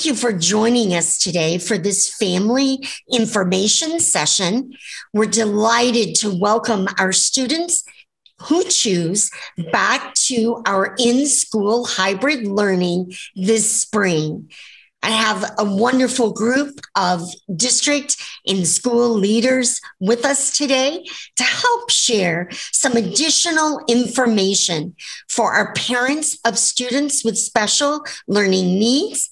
Thank you for joining us today for this family information session. We're delighted to welcome our students who choose back to our in-school hybrid learning this spring. I have a wonderful group of district and school leaders with us today to help share some additional information for our parents of students with special learning needs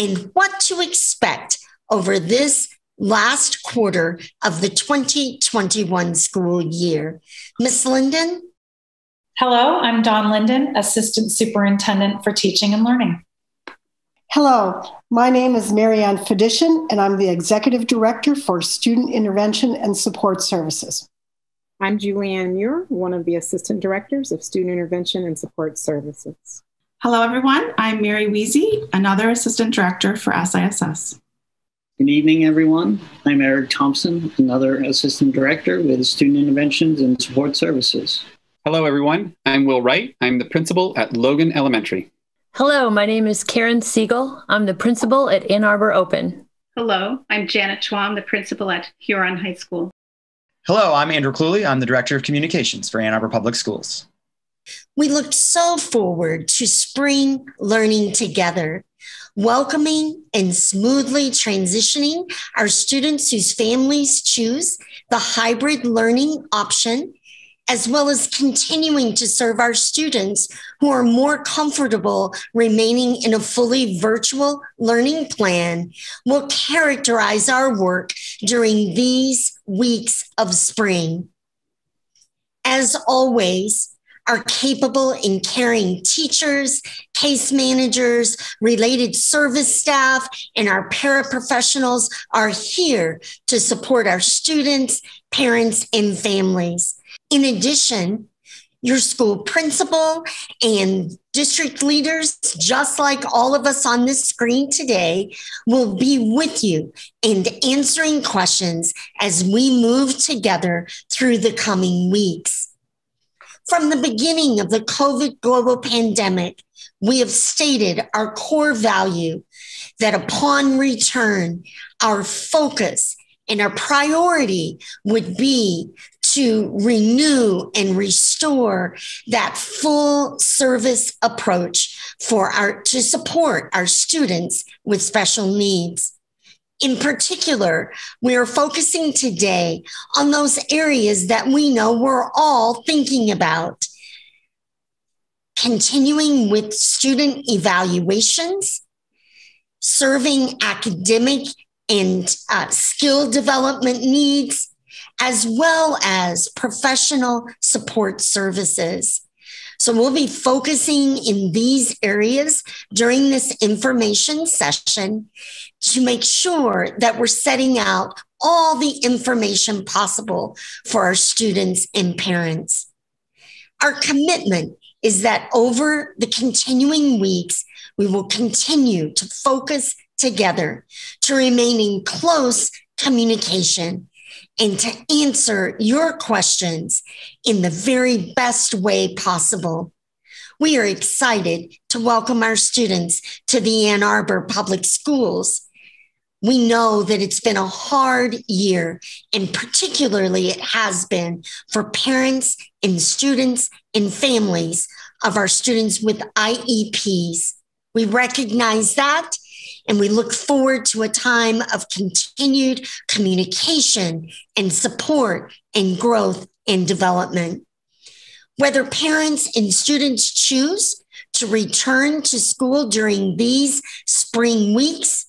and what to expect over this last quarter of the 2021 school year. Ms. Linden? Hello, I'm Dawn Linden, Assistant Superintendent for Teaching and Learning. Hello, my name is Marianne Fadishan, and I'm the Executive Director for Student Intervention and Support Services. I'm Julianne Muir, one of the Assistant Directors of Student Intervention and Support Services. Hello, everyone. I'm Mary Weezy, another Assistant Director for SISS. Good evening, everyone. I'm Eric Thompson, another Assistant Director with Student Interventions and Support Services. Hello, everyone. I'm Will Wright. I'm the Principal at Logan Elementary. Hello, my name is Karen Siegel. I'm the principal at Ann Arbor Open. Hello, I'm Janet Chuang, the principal at Huron High School. Hello, I'm Andrew Cluley. I'm the director of communications for Ann Arbor Public Schools. We looked so forward to spring learning together, welcoming and smoothly transitioning our students whose families choose the hybrid learning option, as well as continuing to serve our students who are more comfortable remaining in a fully virtual learning plan, will characterize our work during these weeks of spring. As always, our capable and caring teachers, case managers, related service staff, and our paraprofessionals are here to support our students, parents, and families. In addition, your school principal and district leaders, just like all of us on this screen today, will be with you and answering questions as we move together through the coming weeks. From the beginning of the COVID global pandemic, we have stated our core value that upon return, our focus and our priority would be to renew and restore that full service approach to support our students with special needs. In particular, we are focusing today on those areas that we know we're all thinking about. Continuing with student evaluations, serving academic and skill development needs, as well as professional support services. So we'll be focusing in these areas during this information session to make sure that we're setting out all the information possible for our students and parents. Our commitment is that over the continuing weeks, we will continue to focus together to remain in close communication and to answer your questions in the very best way possible. We are excited to welcome our students to the Ann Arbor Public Schools. We know that it's been a hard year, and particularly it has been for parents and students and families of our students with IEPs. We recognize that, and we look forward to a time of continued communication and support and growth and development. Whether parents and students choose to return to school during these spring weeks,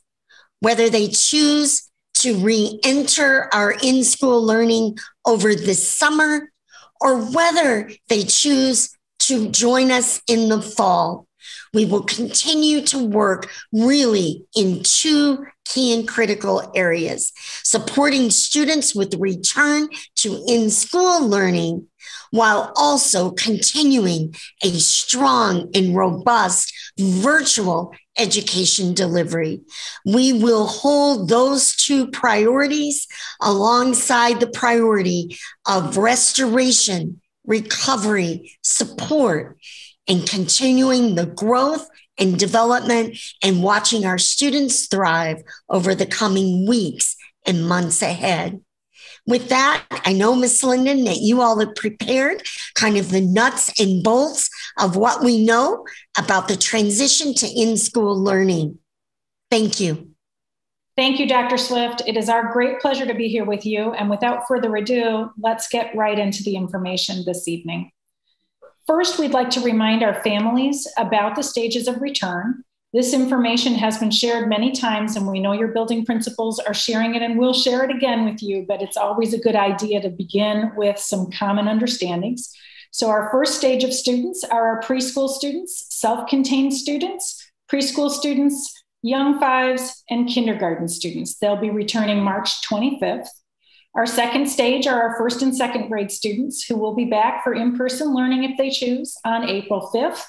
whether they choose to re-enter our in-school learning over this summer, or whether they choose to join us in the fall, we will continue to work really in two key and critical areas, supporting students with return to in-school learning, while also continuing a strong and robust virtual education delivery. We will hold those two priorities alongside the priority of restoration, recovery, support, and continuing the growth and development and watching our students thrive over the coming weeks and months ahead. With that, I know, Ms. Linden, that you all have prepared kind of the nuts and bolts of what we know about the transition to in-school learning. Thank you. Thank you, Dr. Swift. It is our great pleasure to be here with you. And without further ado, let's get right into the information this evening. First, we'd like to remind our families about the stages of return. This information has been shared many times, and we know your building principals are sharing it, and we'll share it again with you, but it's always a good idea to begin with some common understandings. So our first stage of students are our preschool students, self-contained students, preschool students, young fives, and kindergarten students. They'll be returning March 25th. Our second stage are our first and second grade students who will be back for in-person learning if they choose on April 5th.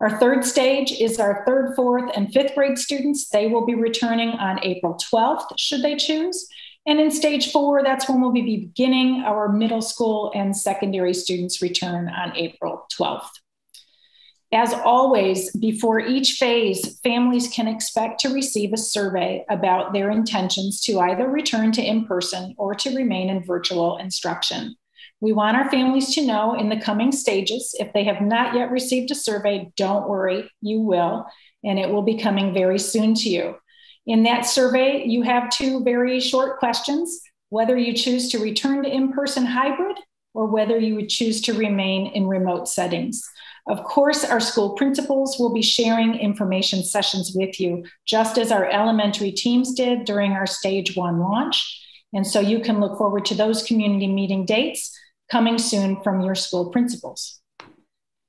Our third stage is our third, fourth, and fifth grade students. They will be returning on April 12th, should they choose. And in stage four, that's when we'll be beginning our middle school and secondary students return on April 12th. As always, before each phase, families can expect to receive a survey about their intentions to either return to in-person or to remain in virtual instruction. We want our families to know in the coming stages, if they have not yet received a survey, don't worry, you will, and it will be coming very soon to you. In that survey, you have two very short questions, whether you choose to return to in-person hybrid or whether you would choose to remain in remote settings. Of course, our school principals will be sharing information sessions with you, just as our elementary teams did during our stage one launch. And so you can look forward to those community meeting dates coming soon from your school principals.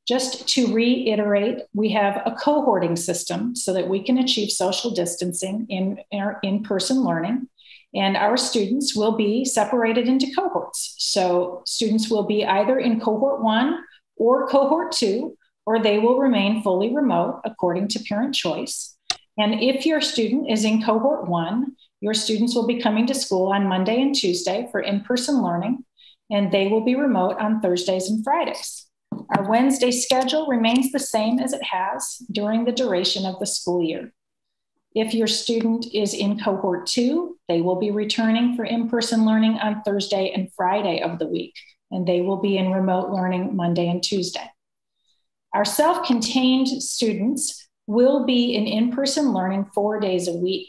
Just to reiterate, we have a cohorting system so that we can achieve social distancing in our in-person learning. And our students will be separated into cohorts. So students will be either in cohort one or cohort two, or they will remain fully remote according to parent choice. And if your student is in cohort one, your students will be coming to school on Monday and Tuesday for in-person learning, and they will be remote on Thursdays and Fridays. Our Wednesday schedule remains the same as it has during the duration of the school year. If your student is in cohort two, they will be returning for in-person learning on Thursday and Friday of the week, and they will be in remote learning Monday and Tuesday. Our self-contained students will be in in-person learning 4 days a week.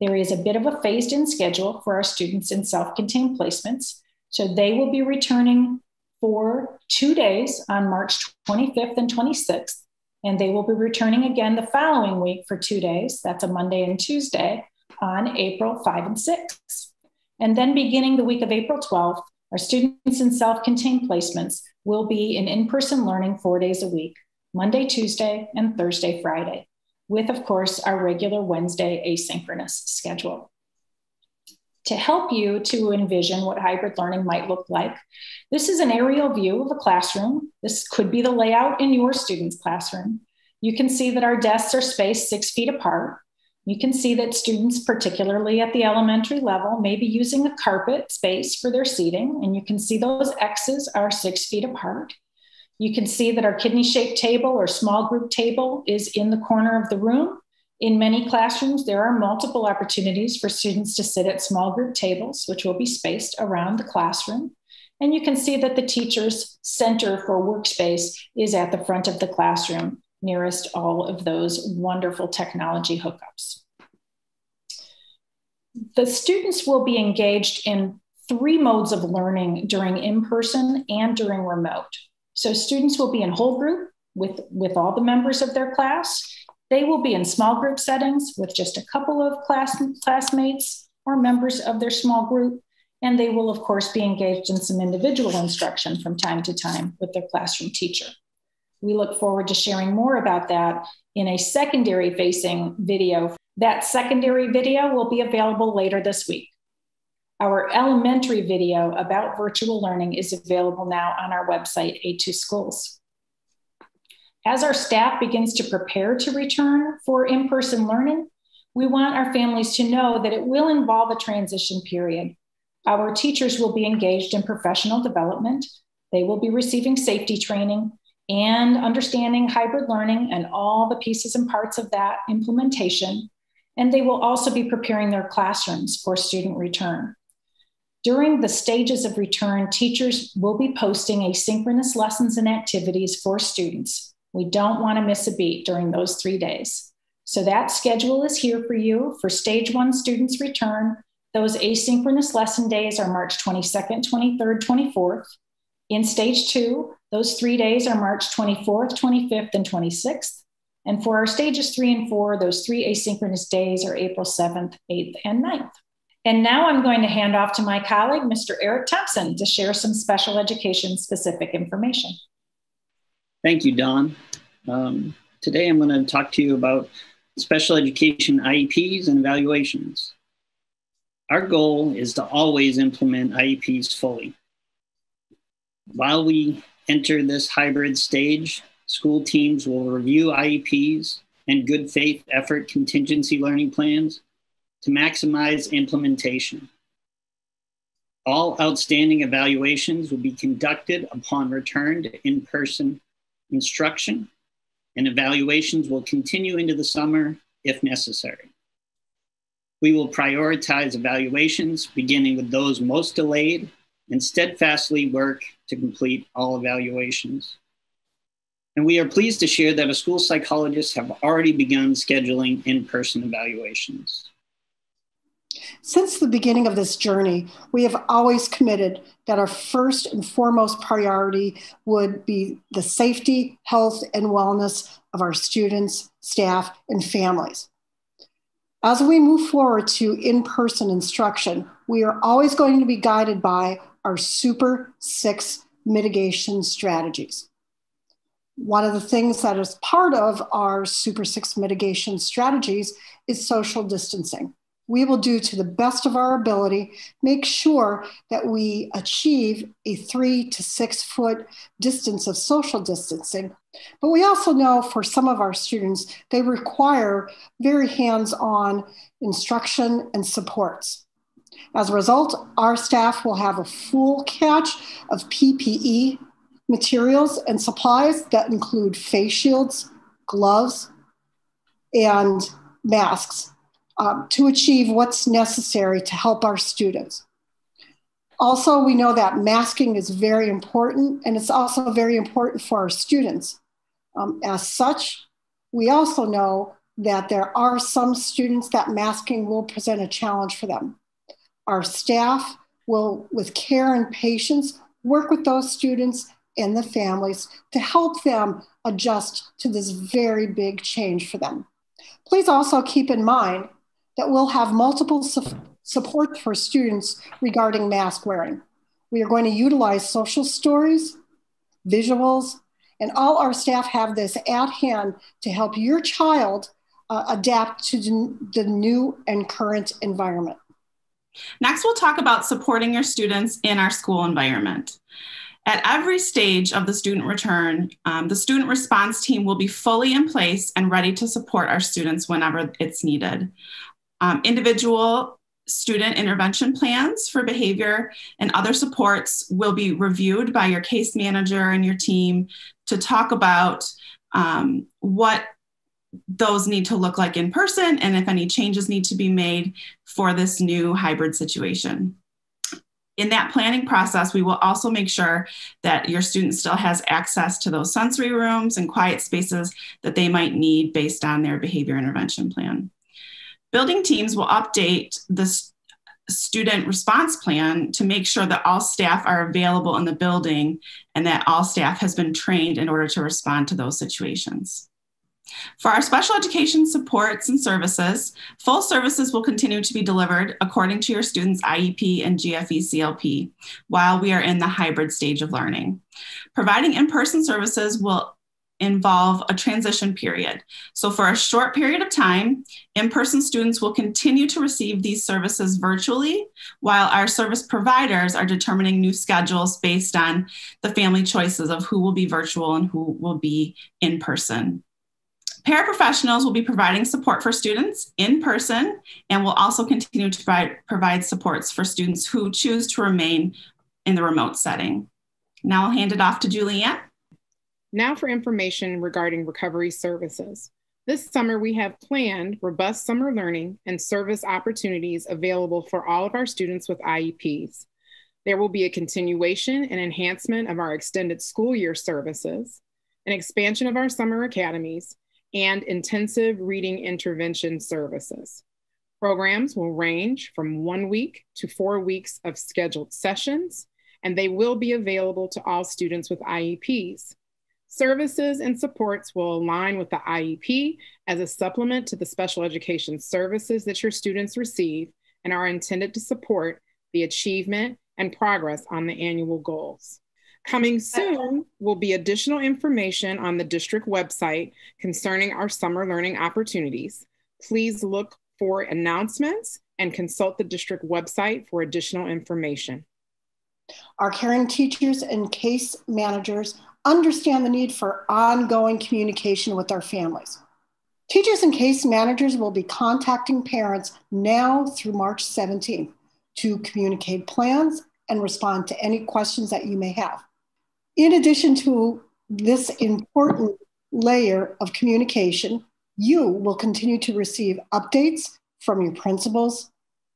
There is a bit of a phased-in schedule for our students in self-contained placements. So they will be returning for 2 days on March 25th and 26th, and they will be returning again the following week for 2 days, that's a Monday and Tuesday, on April 5 and 6. And then beginning the week of April 12th, our students in self-contained placements will be in in-person learning 4 days a week, Monday, Tuesday, and Thursday, Friday, with, of course, our regular Wednesday asynchronous schedule. To help you to envision what hybrid learning might look like, this is an aerial view of a classroom. This could be the layout in your student's classroom. You can see that our desks are spaced 6 feet apart. You can see that students, particularly at the elementary level, may be using a carpet space for their seating, and you can see those X's are 6 feet apart. You can see that our kidney-shaped table or small group table is in the corner of the room. In many classrooms, there are multiple opportunities for students to sit at small group tables, which will be spaced around the classroom. And you can see that the teacher's center for workspace is at the front of the classroom, nearest all of those wonderful technology hookups. The students will be engaged in three modes of learning during in-person and during remote. So students will be in whole group with all the members of their class. They will be in small group settings with just a couple of classmates or members of their small group. And they will, of course, be engaged in some individual instruction from time to time with their classroom teacher. We look forward to sharing more about that in a secondary facing video. That secondary video will be available later this week. Our elementary video about virtual learning is available now on our website, A2 Schools. As our staff begins to prepare to return for in-person learning, we want our families to know that it will involve a transition period. Our teachers will be engaged in professional development. They will be receiving safety training, and understanding hybrid learning and all the pieces and parts of that implementation. And they will also be preparing their classrooms for student return. During the stages of return, teachers will be posting asynchronous lessons and activities for students. We don't want to miss a beat during those 3 days. So that schedule is here for you. For stage one students' return, those asynchronous lesson days are March 22nd, 23rd, 24th. In stage two, those 3 days are March 24th, 25th, and 26th. And for our stages 3 and 4, those 3 asynchronous days are April 7th, 8th, and 9th. And now I'm going to hand off to my colleague, Mr. Eric Thompson, to share some special education specific information. Thank you, Dawn. Today I'm going to talk to you about special education IEPs and evaluations. Our goal is to always implement IEPs fully. While we enter this hybrid stage, school teams will review IEPs and good faith effort contingency learning plans to maximize implementation. All outstanding evaluations will be conducted upon return to in-person instruction, and evaluations will continue into the summer if necessary. We will prioritize evaluations, beginning with those most delayed, and steadfastly work to complete all evaluations. And we are pleased to share that our school psychologists have already begun scheduling in-person evaluations. Since the beginning of this journey, we have always committed that our first and foremost priority would be the safety, health, and wellness of our students, staff, and families. As we move forward to in-person instruction, we are always going to be guided by our Super 6 mitigation strategies. One of the things that is part of our Super 6 mitigation strategies is social distancing. We will do to the best of our ability, make sure that we achieve a 3 to 6 foot distance of social distancing. But we also know for some of our students, they require very hands-on instruction and supports. As a result, our staff will have a full cache of PPE materials and supplies that include face shields, gloves, and masks, to achieve what's necessary to help our students. Also, we know that masking is very important, and it's also very important for our students. As such, we also know that there are some students that masking will present a challenge for them. Our staff will, with care and patience, work with those students and the families to help them adjust to this very big change for them. Please also keep in mind that we'll have multiple support for students regarding mask wearing. We are going to utilize social stories, visuals, and all our staff have this at hand to help your child adapt to the new and current environment. Next, we'll talk about supporting your students in our school environment. At every stage of the student return, the student response team will be fully in place and ready to support our students whenever it's needed. Individual student intervention plans for behavior and other supports will be reviewed by your case manager and your team to talk about what those need to look like in person and if any changes need to be made for this new hybrid situation. In that planning process, we will also make sure that your student still has access to those sensory rooms and quiet spaces that they might need based on their behavior intervention plan. Building teams will update the student response plan to make sure that all staff are available in the building and that all staff has been trained in order to respond to those situations. For our special education supports and services, full services will continue to be delivered according to your students' IEP and GFE CLP while we are in the hybrid stage of learning. Providing in-person services will involve a transition period. So for a short period of time, in-person students will continue to receive these services virtually while our service providers are determining new schedules based on the family choices of who will be virtual and who will be in person. Paraprofessionals will be providing support for students in person and will also continue to provide supports for students who choose to remain in the remote setting. Now I'll hand it off to Julianne. Now for information regarding recovery services. This summer, we have planned robust summer learning and service opportunities available for all of our students with IEPs. There will be a continuation and enhancement of our extended school year services, an expansion of our summer academies, and intensive reading intervention services. Programs will range from 1 week to 4 weeks of scheduled sessions, and they will be available to all students with IEPs. Services and supports will align with the IEP as a supplement to the special education services that your students receive and are intended to support the achievement and progress on the annual goals. Coming soon will be additional information on the district website concerning our summer learning opportunities. Please look for announcements and consult the district website for additional information. Our caring teachers and case managers understand the need for ongoing communication with our families. Teachers and case managers will be contacting parents now through March 17th to communicate plans and respond to any questions that you may have. In addition to this important layer of communication, you will continue to receive updates from your principals,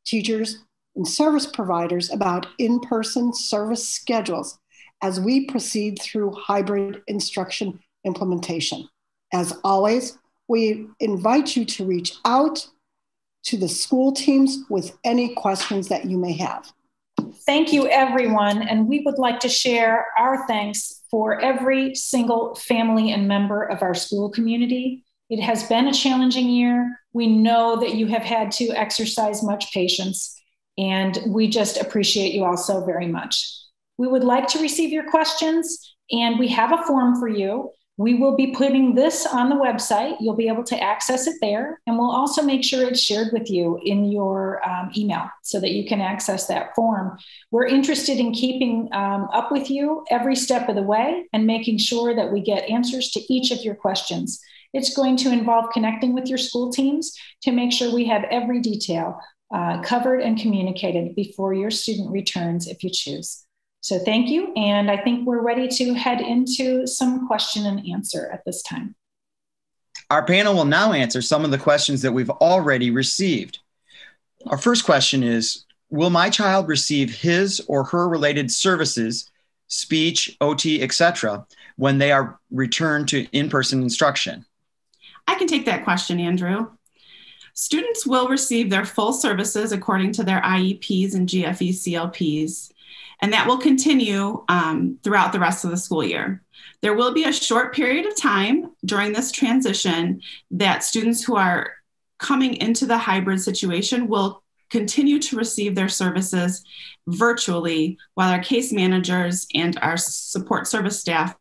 teachers, and service providers about in-person service schedules as we proceed through hybrid instruction implementation. As always, we invite you to reach out to the school teams with any questions that you may have. Thank you, everyone. And we would like to share our thanks for every single family and member of our school community. It has been a challenging year. We know that you have had to exercise much patience, and we just appreciate you all so very much. We would like to receive your questions, and we have a form for you. We will be putting this on the website. You'll be able to access it there, and we'll also make sure it's shared with you in your email so that you can access that form. We're interested in keeping up with you every step of the way and making sure that we get answers to each of your questions. It's going to involve connecting with your school teams to make sure we have every detail covered and communicated before your student returns if you choose. So thank you, and I think we're ready to head into some question and answer at this time. Our panel will now answer some of the questions that we've already received. Our first question is, will my child receive his or her related services, speech, OT, etc., when they are returned to in-person instruction? I can take that question, Andrew. Students will receive their full services according to their IEPs and GFE CLPs. And that will continue throughout the rest of the school year. There will be a short period of time during this transition that students who are coming into the hybrid situation will continue to receive their services virtually while our case managers and our support service staff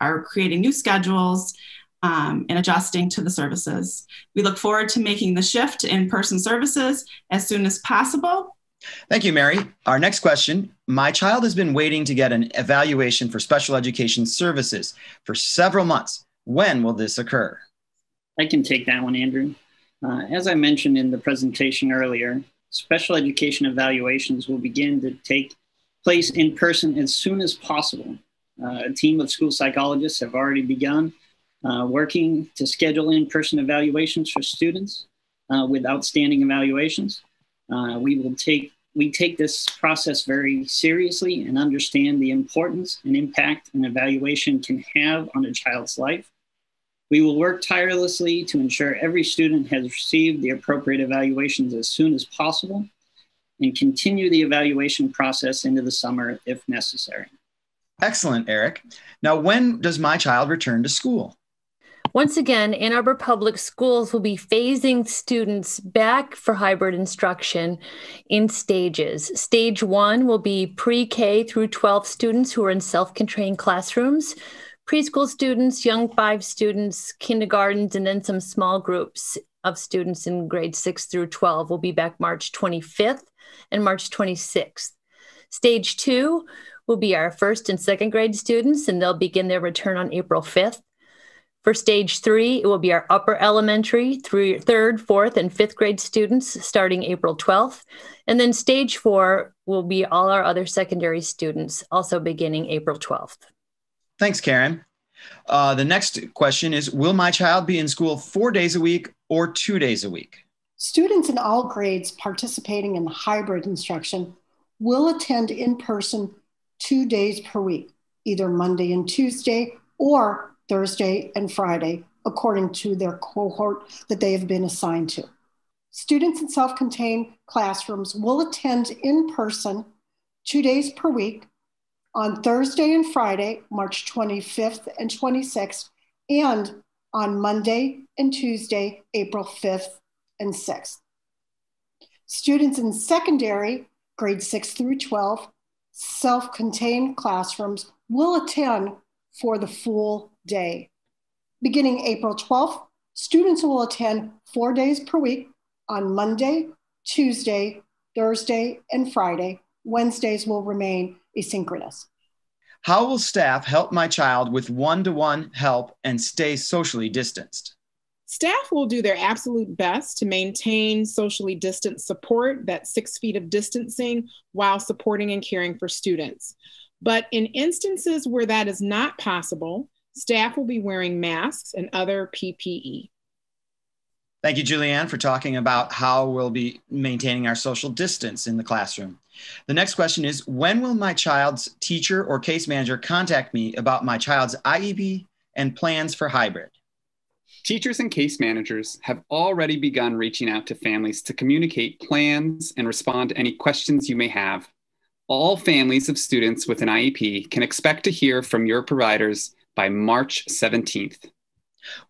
are creating new schedules and adjusting to the services. We look forward to making the shift to in-person services as soon as possible. Thank you, Mary. Our next question, my child has been waiting to get an evaluation for special education services for several months. When will this occur? I can take that one, Andrew. As I mentioned in the presentation earlier, special education evaluations will begin to take place in person as soon as possible. A team of school psychologists have already begun working to schedule in-person evaluations for students with outstanding evaluations. We take this process very seriously and understand the importance and impact an evaluation can have on a child's life. We will work tirelessly to ensure every student has received the appropriate evaluations as soon as possible and continue the evaluation process into the summer if necessary. Excellent, Eric. Now, when does my child return to school? Once again, Ann Arbor Public Schools will be phasing students back for hybrid instruction in stages. Stage one will be pre-K through 12 students who are in self-contained classrooms, preschool students, young 5 students, kindergartens, and then some small groups of students in grades 6 through 12 will be back March 25th and March 26th. Stage two will be our first and second grade students, and they'll begin their return on April 5th. For stage three, it will be our upper elementary through third, fourth, and fifth grade students starting April 12th. And then stage four will be all our other secondary students also beginning April 12th. Thanks, Karen. The next question is, will my child be in school 4 days a week or 2 days a week? Students in all grades participating in hybrid instruction will attend in person 2 days per week, either Monday and Tuesday or Thursday and Friday, according to their cohort that they have been assigned to. Students in self-contained classrooms will attend in person 2 days per week on Thursday and Friday, March 25th and 26th, and on Monday and Tuesday, April 5th and 6th. Students in secondary, grade 6 through 12, self-contained classrooms will attend for the full day. Beginning April 12th, students will attend 4 days per week on Monday, Tuesday, Thursday, and Friday. Wednesdays will remain asynchronous. How will staff help my child with one-to-one help and stay socially distanced? Staff will do their absolute best to maintain socially distanced support, that 6 feet of distancing, while supporting and caring for students. But in instances where that is not possible, staff will be wearing masks and other PPE. Thank you, Julianne, for talking about how we'll be maintaining our social distance in the classroom. The next question is, when will my child's teacher or case manager contact me about my child's IEP and plans for hybrid? Teachers and case managers have already begun reaching out to families to communicate plans and respond to any questions you may have. All families of students with an IEP can expect to hear from your providers by March 17th.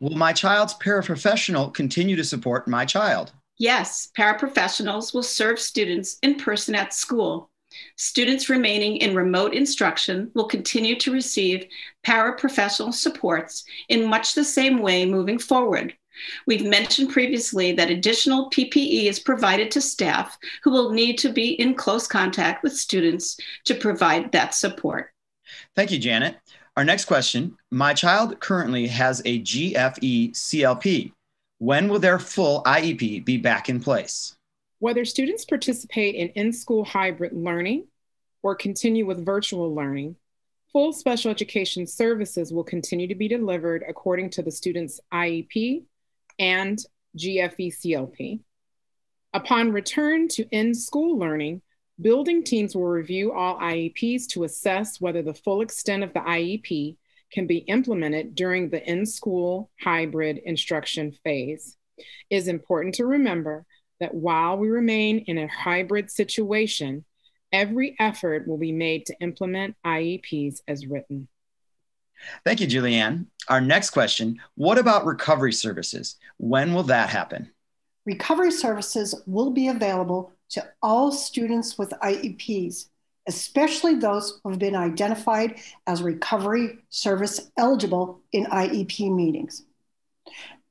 Will my child's paraprofessional continue to support my child? Yes, paraprofessionals will serve students in person at school. Students remaining in remote instruction will continue to receive paraprofessional supports in much the same way moving forward. We've mentioned previously that additional PPE is provided to staff who will need to be in close contact with students to provide that support. Thank you, Janet. Our next question, my child currently has a GFE CLP. When will their full IEP be back in place? Whether students participate in-school hybrid learning or continue with virtual learning, full special education services will continue to be delivered according to the student's IEP and GFE CLP. Upon return to in-school learning, building teams will review all IEPs to assess whether the full extent of the IEP can be implemented during the in-school hybrid instruction phase. It is important to remember that while we remain in a hybrid situation, every effort will be made to implement IEPs as written. Thank you, Julianne. Our next question, what about recovery services? When will that happen? Recovery services will be available to all students with IEPs, especially those who have been identified as recovery service eligible in IEP meetings.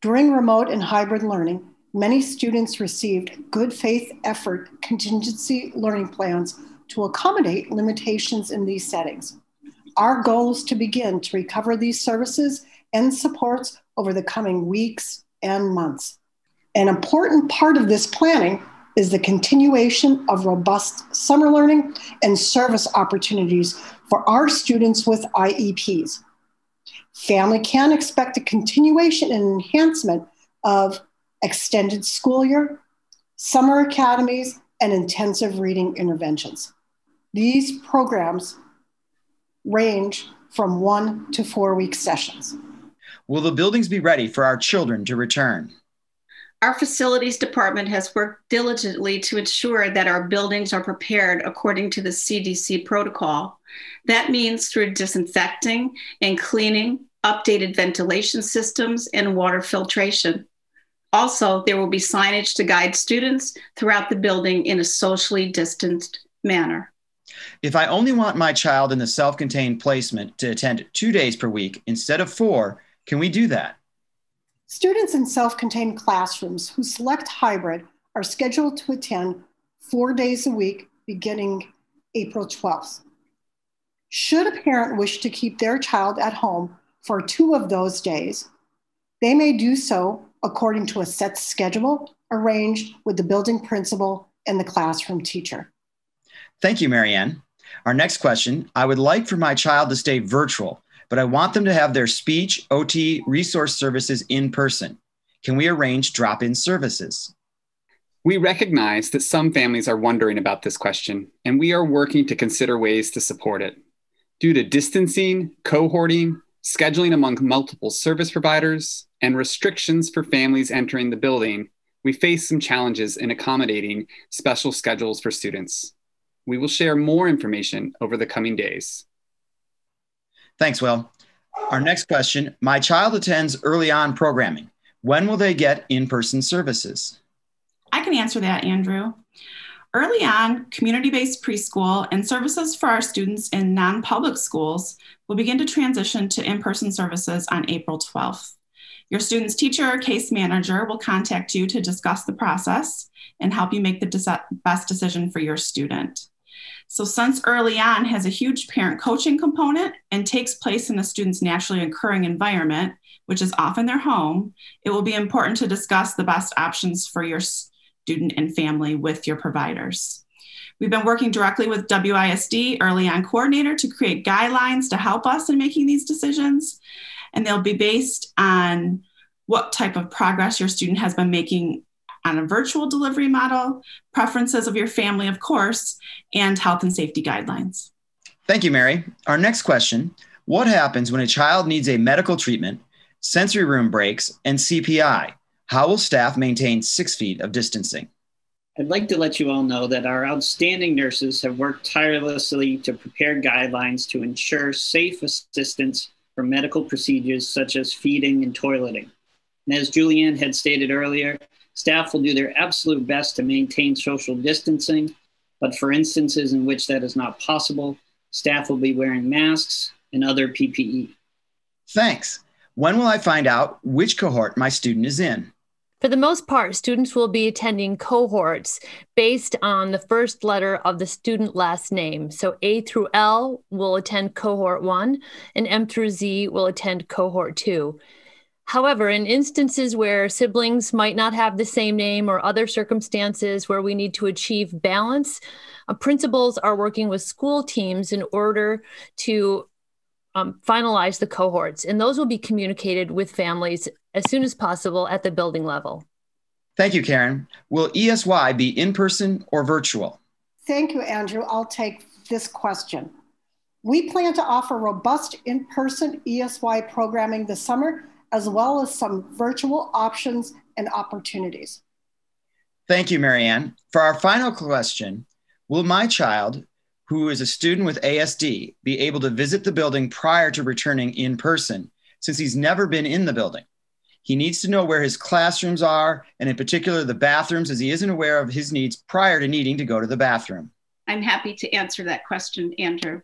During remote and hybrid learning, many students received good faith effort contingency learning plans to accommodate limitations in these settings. Our goal is to begin to recover these services and supports over the coming weeks and months. An important part of this planning is the continuation of robust summer learning and service opportunities for our students with IEPs. Family can expect a continuation and enhancement of extended school year, summer academies, and intensive reading interventions. These programs range from 1 to 4 week sessions. Will the buildings be ready for our children to return? Our facilities department has worked diligently to ensure that our buildings are prepared according to the CDC protocol. That means through disinfecting and cleaning, updated ventilation systems, and water filtration. Also, there will be signage to guide students throughout the building in a socially distanced manner. If I only want my child in the self-contained placement to attend 2 days per week instead of 4, can we do that? Students in self-contained classrooms who select hybrid are scheduled to attend 4 days a week beginning April 12th. Should a parent wish to keep their child at home for 2 of those days, they may do so according to a set schedule arranged with the building principal and the classroom teacher. Thank you, Marianne. Our next question, I would like for my child to stay virtual, but I want them to have their speech, OT, resource services in person. Can we arrange drop-in services? We recognize that some families are wondering about this question, and we are working to consider ways to support it. Due to distancing, cohorting, scheduling among multiple service providers, and restrictions for families entering the building, we face some challenges in accommodating special schedules for students. We will share more information over the coming days. Thanks, Will. Our next question, my child attends Early On programming. When will they get in-person services? I can answer that, Andrew. Early On, community-based preschool and services for our students in non-public schools will begin to transition to in-person services on April 12th. Your student's teacher or case manager will contact you to discuss the process and help you make the best decision for your student. So since Early On has a huge parent coaching component and takes place in a student's naturally occurring environment, which is often their home, it will be important to discuss the best options for your student and family with your providers. We've been working directly with WISD Early On coordinator to create guidelines to help us in making these decisions. And they'll be based on what type of progress your student has been making on a virtual delivery model, preferences of your family, of course, and health and safety guidelines. Thank you, Mary. Our next question, what happens when a child needs a medical treatment, sensory room breaks, and CPI? How will staff maintain 6 feet of distancing? I'd like to let you all know that our outstanding nurses have worked tirelessly to prepare guidelines to ensure safe assistance for medical procedures such as feeding and toileting. And as Julianne had stated earlier, staff will do their absolute best to maintain social distancing, but for instances in which that is not possible, staff will be wearing masks and other PPE. Thanks. When will I find out which cohort my student is in? For the most part, students will be attending cohorts based on the first letter of the student last name. So A through L will attend cohort 1 and M through Z will attend cohort 2. However, in instances where siblings might not have the same name or other circumstances where we need to achieve balance, principals are working with school teams in order to finalize the cohorts, and those will be communicated with families as soon as possible at the building level. Thank you, Karen. Will ESY be in person or virtual? Thank you, Andrew. I'll take this question. We plan to offer robust in-person ESY programming this summer, as well as some virtual options and opportunities. Thank you, Marianne. For our final question, will my child, who is a student with ASD, be able to visit the building prior to returning in person, since he's never been in the building? He needs to know where his classrooms are, and in particular the bathrooms, as he isn't aware of his needs prior to needing to go to the bathroom. I'm happy to answer that question, Andrew.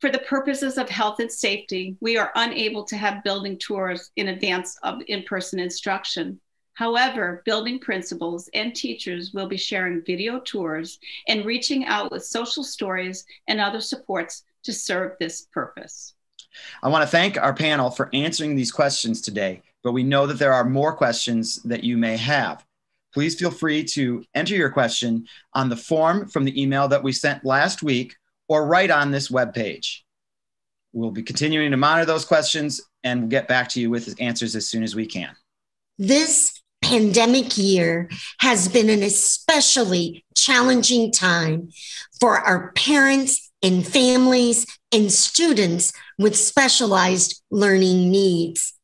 For the purposes of health and safety, we are unable to have building tours in advance of in-person instruction. However, building principals and teachers will be sharing video tours and reaching out with social stories and other supports to serve this purpose. I want to thank our panel for answering these questions today, but we know that there are more questions that you may have. Please feel free to enter your question on the form from the email that we sent last week or right on this webpage. We'll be continuing to monitor those questions and we'll get back to you with answers as soon as we can. This pandemic year has been an especially challenging time for our parents and families and students with specialized learning needs.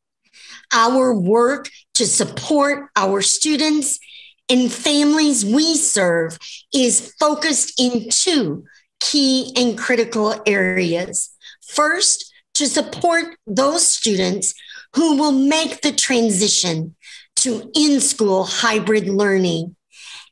Our work to support our students and families we serve is focused in two key and critical areas. First, to support those students who will make the transition to in-school hybrid learning,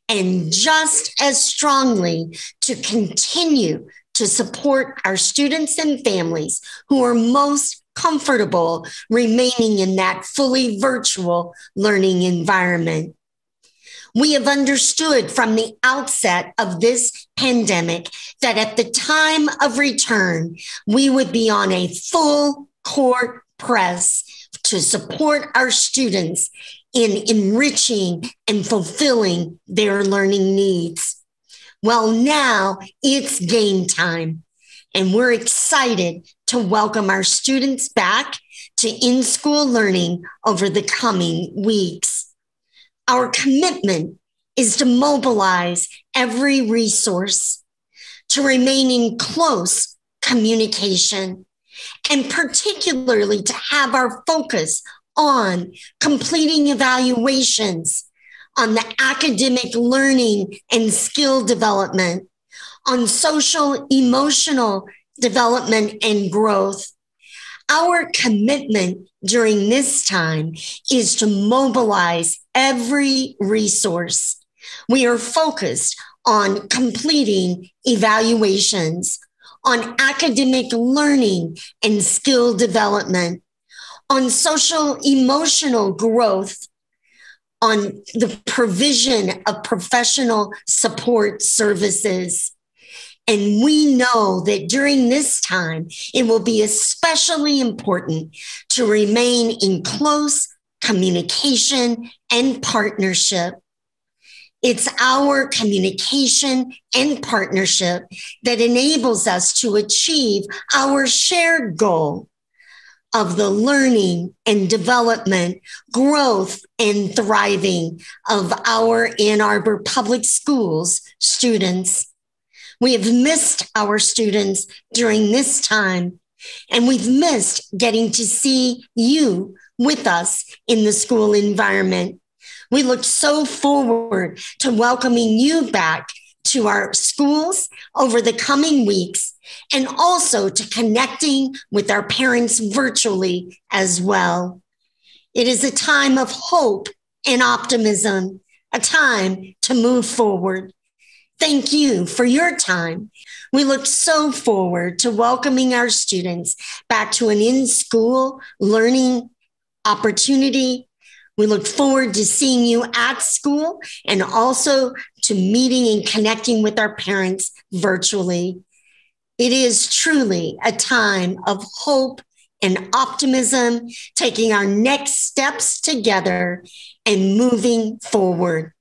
and just as strongly to continue to support our students and families who are most comfortable remaining in that fully virtual learning environment. We have understood from the outset of this pandemic that at the time of return, we would be on a full court press to support our students in enriching and fulfilling their learning needs. Well, now it's game time. and we're excited to welcome our students back to in-school learning over the coming weeks. Our commitment is to mobilize every resource, to remain in close communication, and particularly to have our focus on completing evaluations, on the academic learning and skill development, on social emotional development and growth. Our commitment during this time is to mobilize every resource. We are focused on completing evaluations, on academic learning and skill development, on social emotional growth, on the provision of professional support services. And we know that during this time, it will be especially important to remain in close communication and partnership. It's our communication and partnership that enables us to achieve our shared goal of the learning and development, growth, and thriving of our Ann Arbor Public Schools students. We have missed our students during this time, and we've missed getting to see you with us in the school environment. We look so forward to welcoming you back to our schools over the coming weeks, and also to connecting with our parents virtually as well. It is a time of hope and optimism, a time to move forward. Thank you for your time. We look so forward to welcoming our students back to an in-school learning opportunity. We look forward to seeing you at school and also to meeting and connecting with our parents virtually. It is truly a time of hope and optimism, taking our next steps together and moving forward.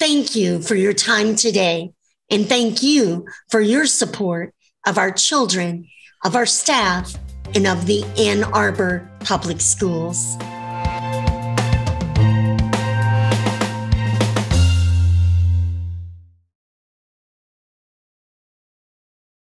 Thank you for your time today, and thank you for your support of our children, of our staff, and of the Ann Arbor Public Schools.